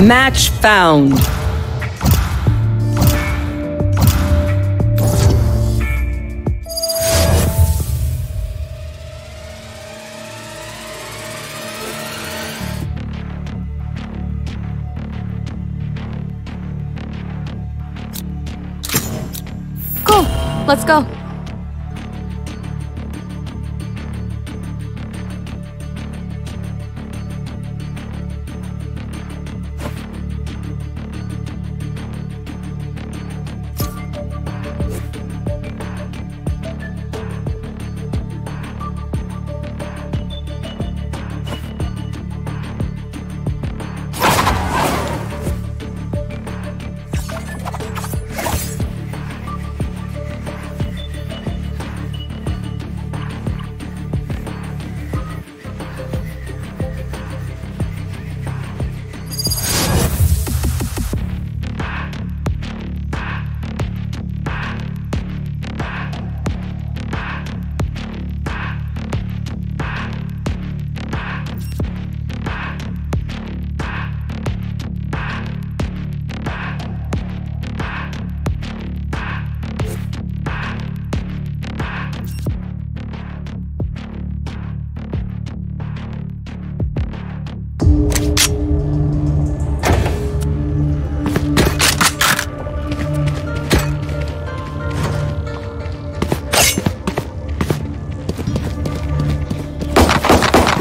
Match found. Cool. Let's go.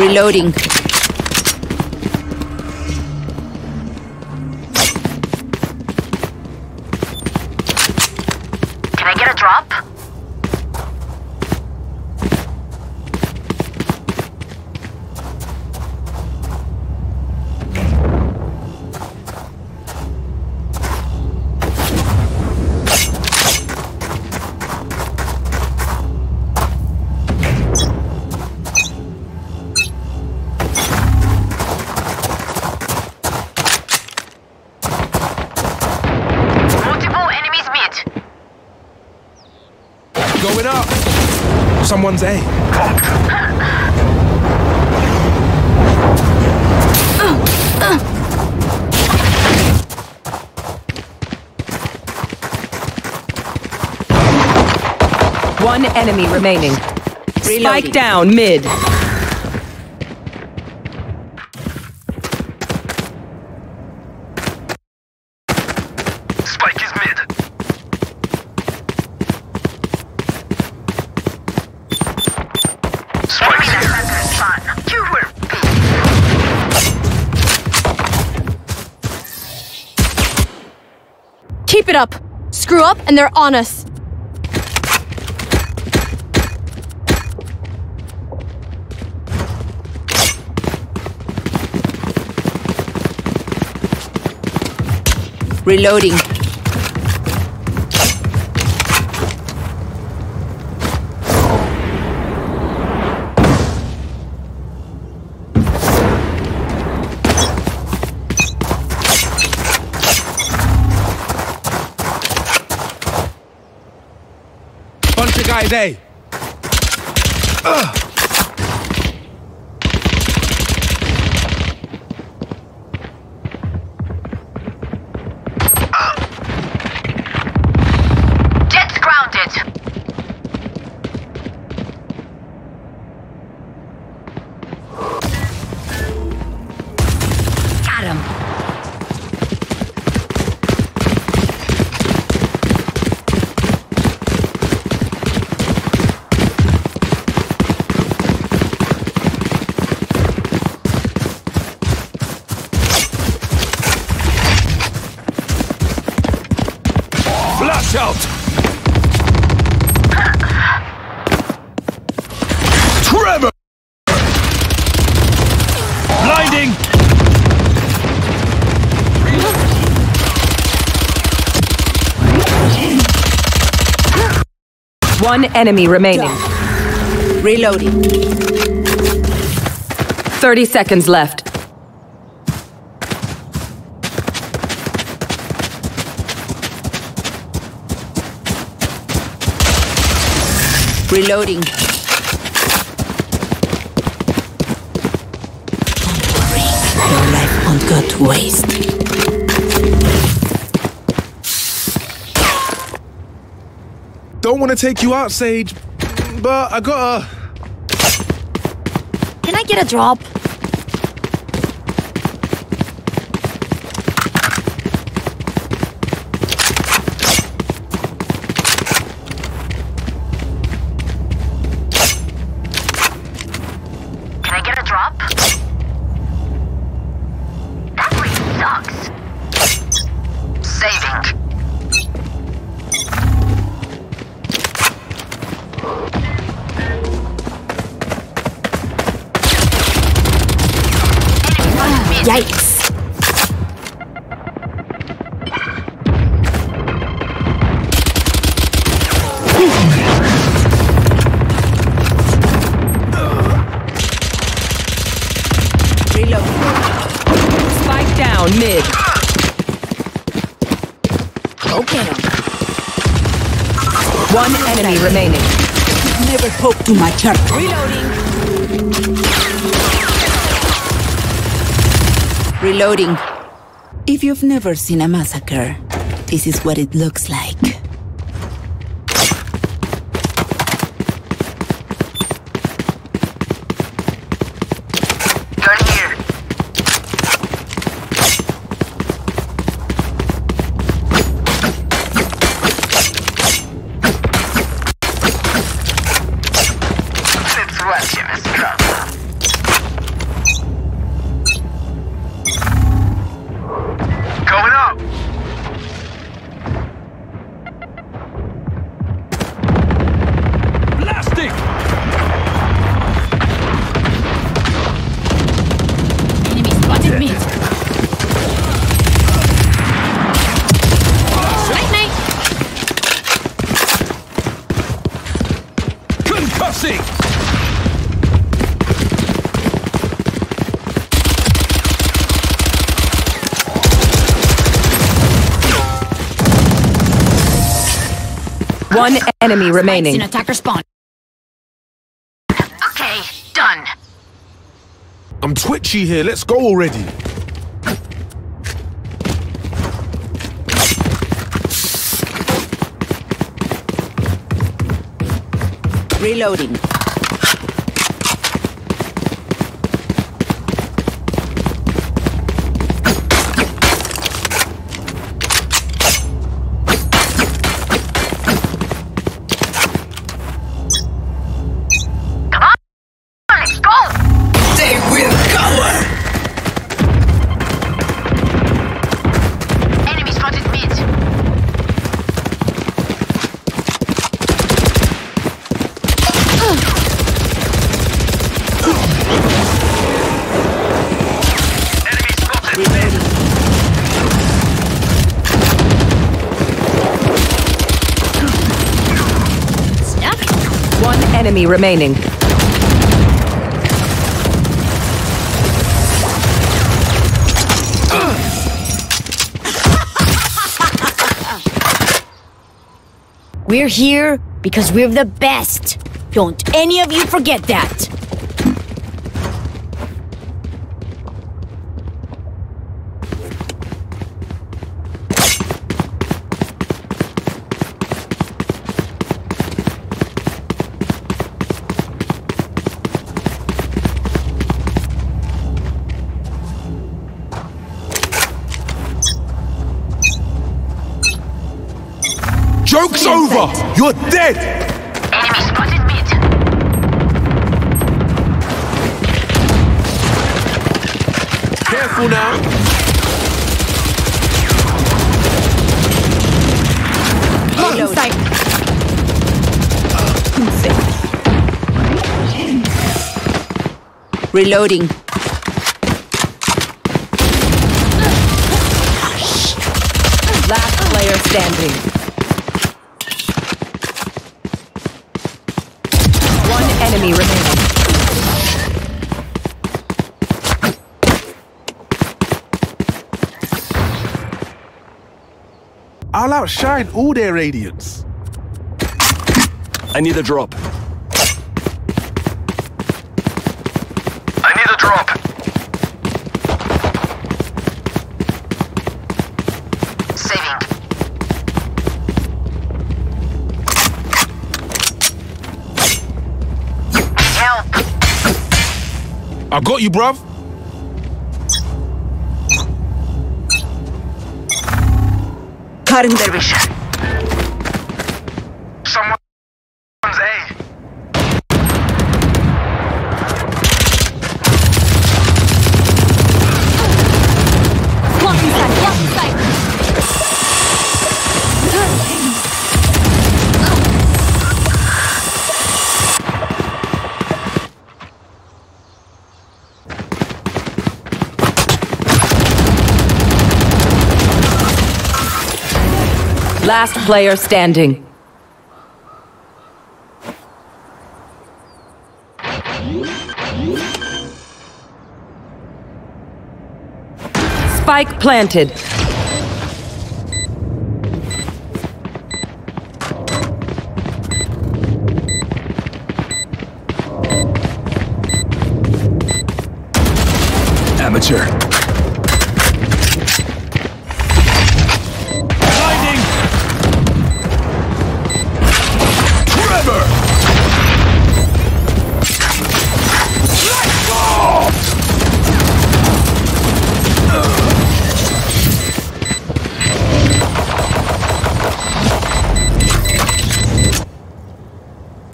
Reloading. Can I get a drop? Going up! Someone's A. One enemy remaining. Reloading. Spike down mid. Keep it up! Screw up and they're on us! Reloading. Guys, A. Jets grounded. Got him. Out. 'Trevor! Blinding! One enemy remaining. Reloading. 30 seconds left. Reloading. Don't worry, your life won't go to waste. don't want to take you out, Sage, but I gotta... Can I get a drop? Yikes. Reload. Spike down mid. Okay. One enemy remaining. Never poke to my turret. Reloading. Reloading. If you've never seen a massacre, this is what it looks like. Turn here. Let's rush in this truck. Concussing! One enemy remaining. An attacker spawn. Okay, done. I'm twitchy here. Let's go already. Reloading. Enemy remaining. We're here because we're the best. Don't any of you forget that. Joke's over! You're dead! Enemy spotted mid. Careful now. Reload. Reloading. Last player standing. Enemy remaining. I'll outshine all their radiance. I need a drop. I need a drop. Saving. I got you, bruv. Karim Derwish. Someone's A. Blocking side, blocking side. Last player standing. Spike planted. Amateur.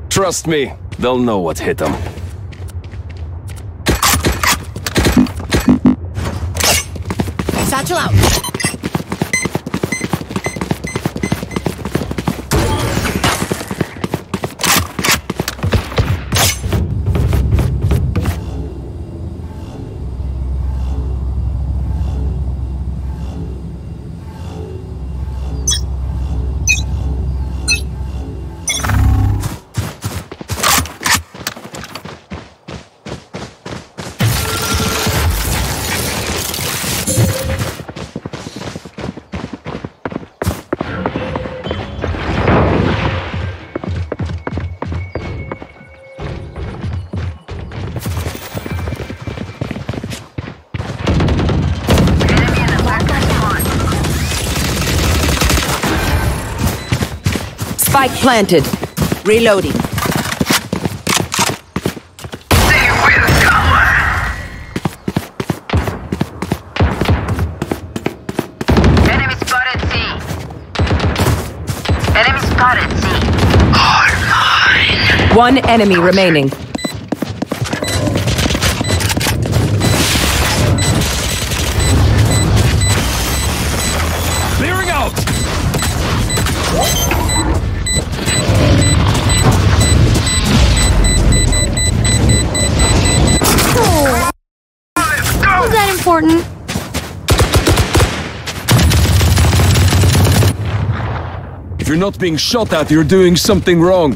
Trust me, they'll know what hit them. Satchel out. Spike planted. Reloading. Stay with cover. Enemy spotted C. Enemy spotted C. All mine. One enemy remaining. Clearing out. Important. If you're not being shot at, you're doing something wrong.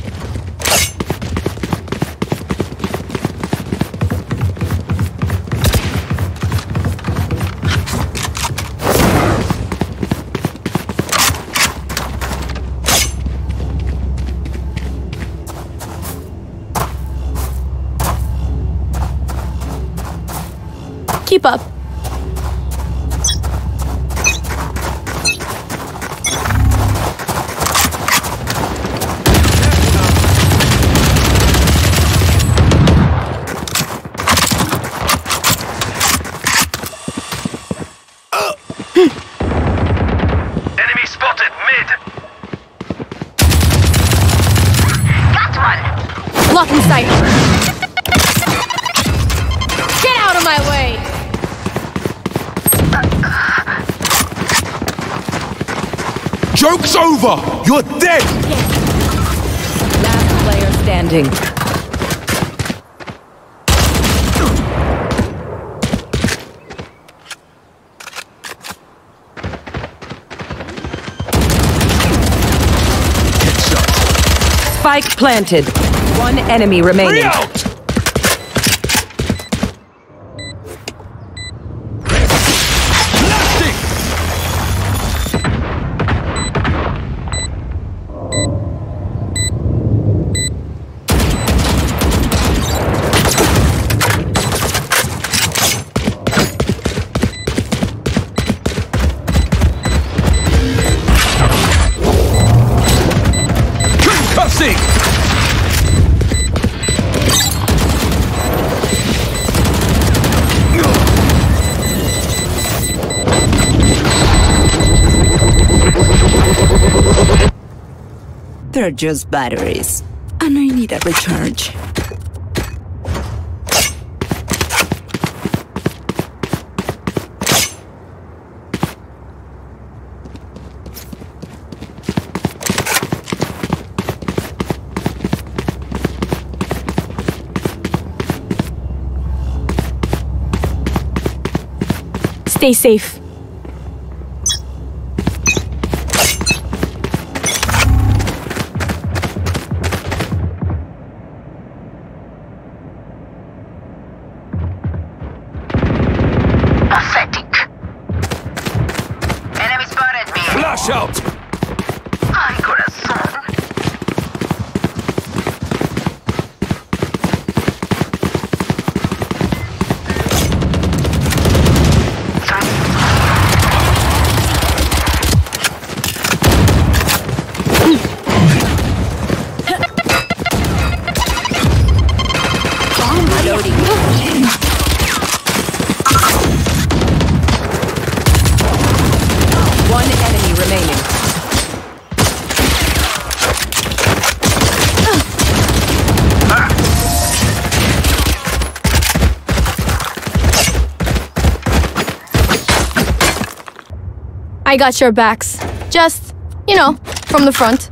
Keep up. Blocking sight. Get out of my way. Joke's over. You're dead. Yeah. Last player standing. Spike planted. One enemy remaining. Concussing! They're just batteries, and I need a recharge. Stay safe. I got your backs. Just, you know, from the front.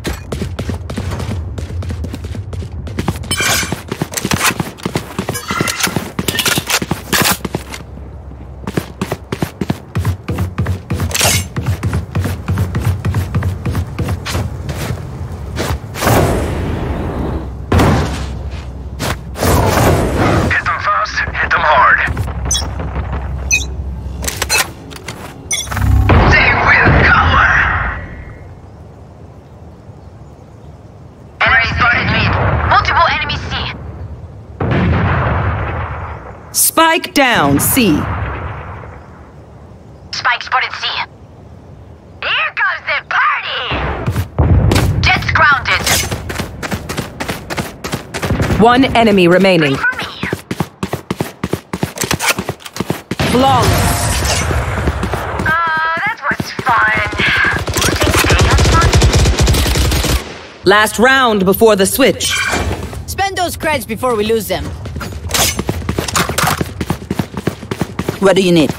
Spike down, C. Spike spotted C. Here comes the party! Jets grounded. One enemy remaining. Flawless. That was fun. Last round before the switch. Spend those creds before we lose them. What do you need?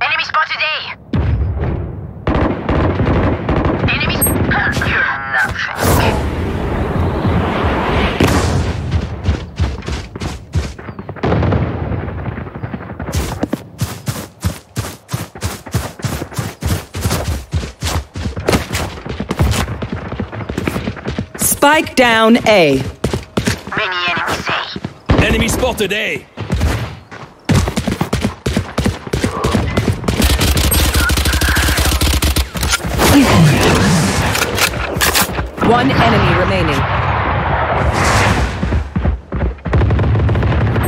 Enemy spotted A. Spike down A. Many enemies A. Enemy spotted A. One enemy remaining.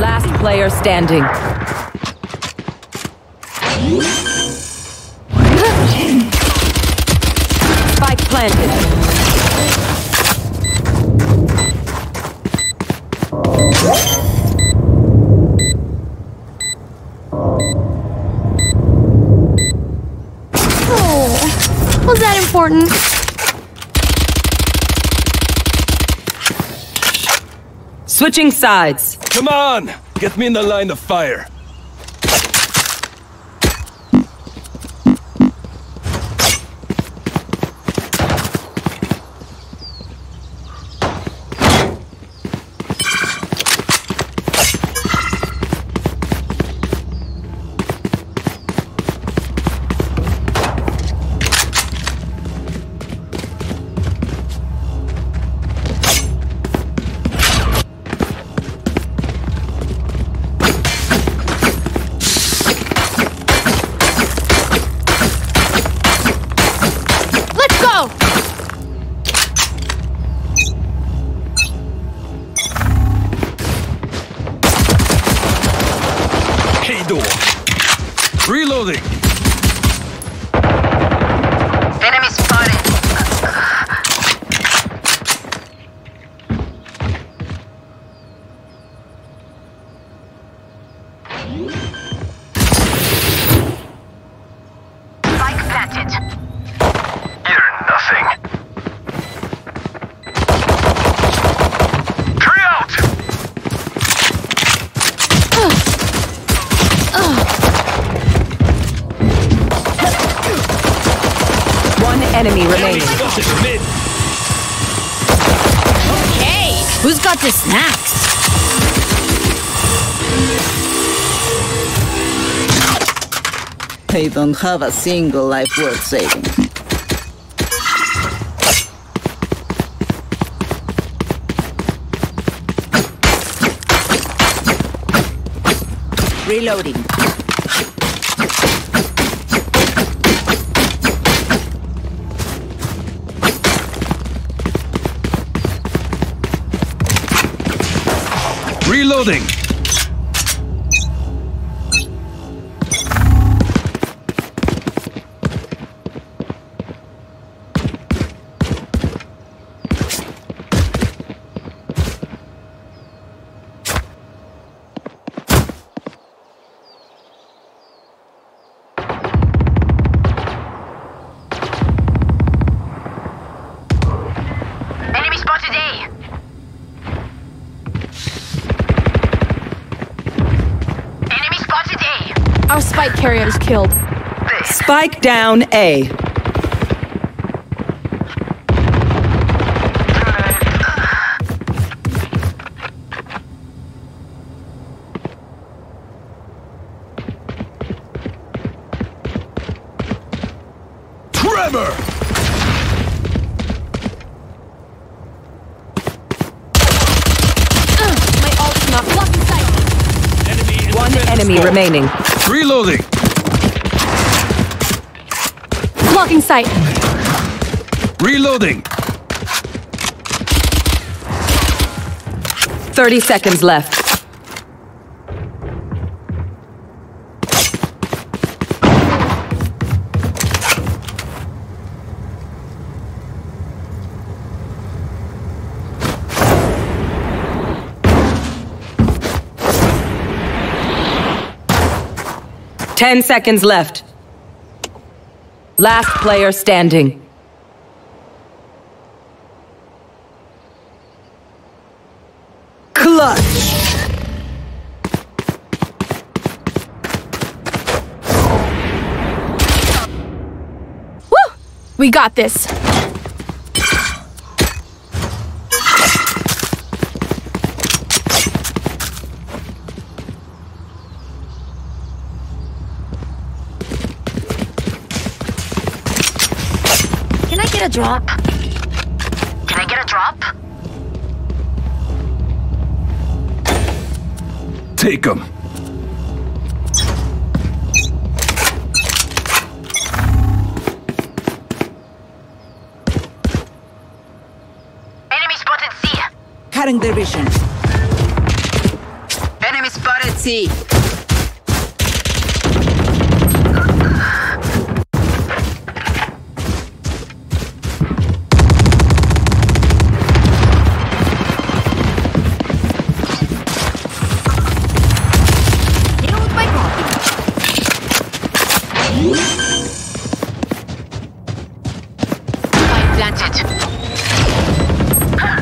Last player standing. Spike planted. Oh, was that important? Switching sides. Come on! Get me in the line of fire. Reloading! Enemy spotted! Spike planted! You're nothing! Tree out! One enemy remaining. Okay, who's got the snacks? They don't have a single life worth saving. Reloading. Reloading. Our spike carrier is killed. Spike down A. Trevor! Enemy remaining. Reloading. Blocking sight. Reloading. 30 seconds left. Ten seconds left. Last player standing. Clutch! Woo! We got this. Can I get a drop? Can I get a drop? Take them. Enemy spotted C. Karim Derwish. Enemy spotted C.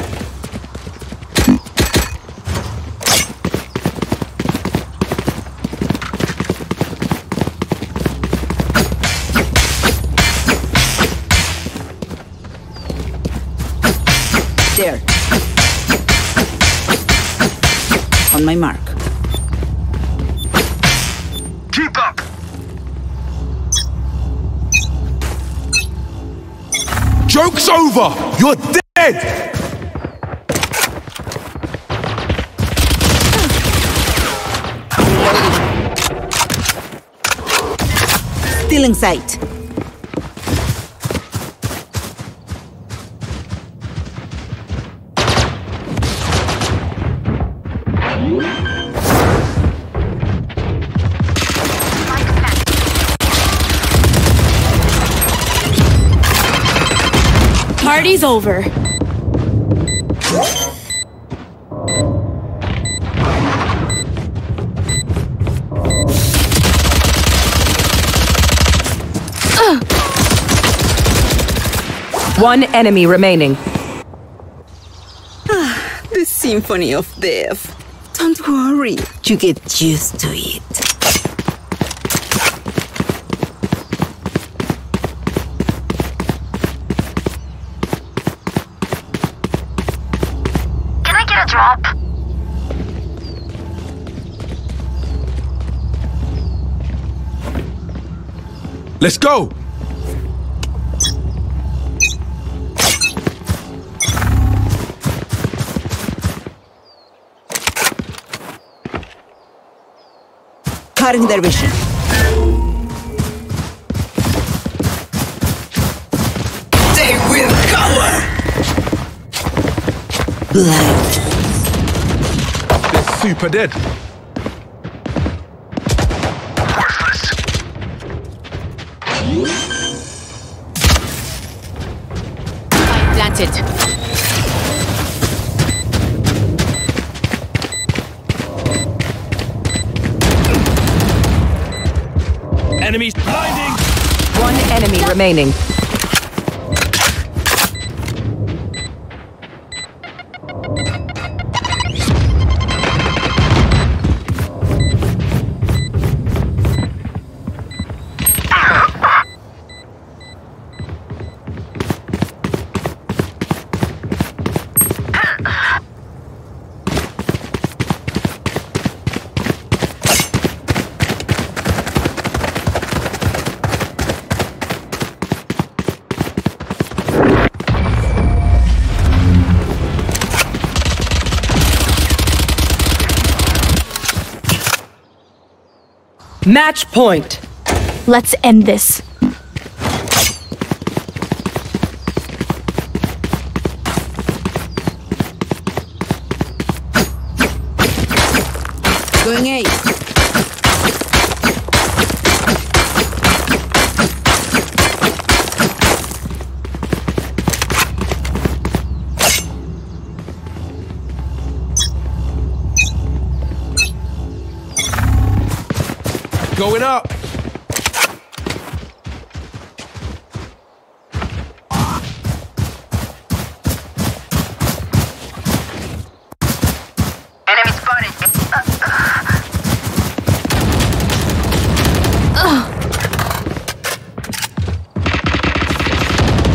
There. On my mark. Keep up. Joke's over! You're dead! Still in sight. Party's over. One enemy remaining. The symphony of death. Don't worry, you get used to it. Can I get a drop? Let's go! Karim Derwish. They will cover. They're super dead. Worthless. Planted. Enemies blinding! One enemy remaining. Match point. Let's end this. Going eight. Going up! Enemy spotted!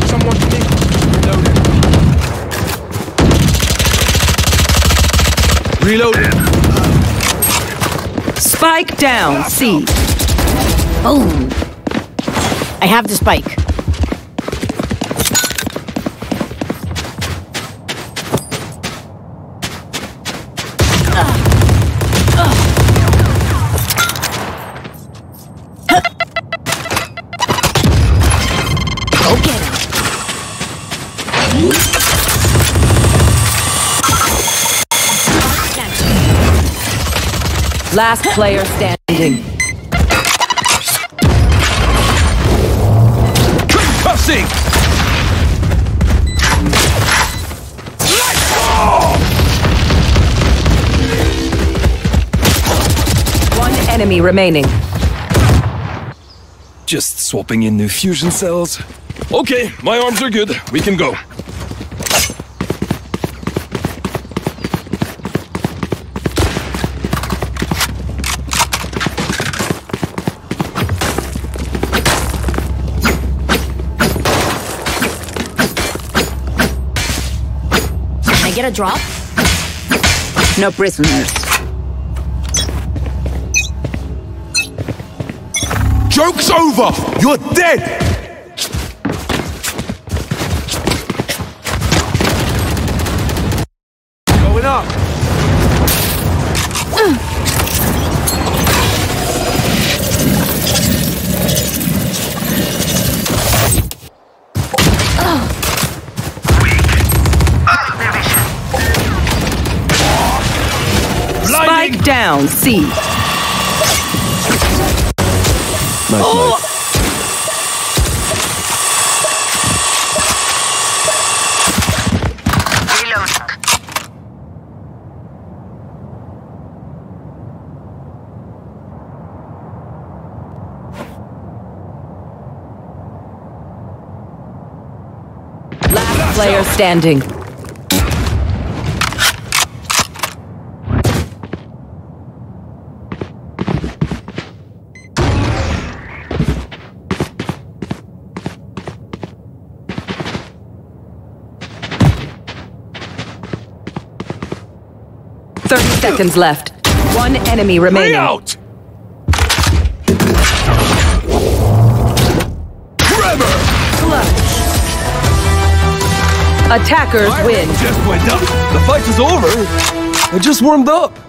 Someone's big! Reloaded! Reloaded! Spike down, C. Oh, I have the spike. Last player standing. Concussing! Let's go! One enemy remaining. Just swapping in new fusion cells. Okay, my arms are good. We can go. Get a drop? No prisoners. Joke's over! You're dead! up! Spike down, C. Nice, oh. Nice. Player standing. Seconds left. One enemy remaining. Out. Trevor. Clutch. Attackers win. Just went up. The fight is over. I just warmed up.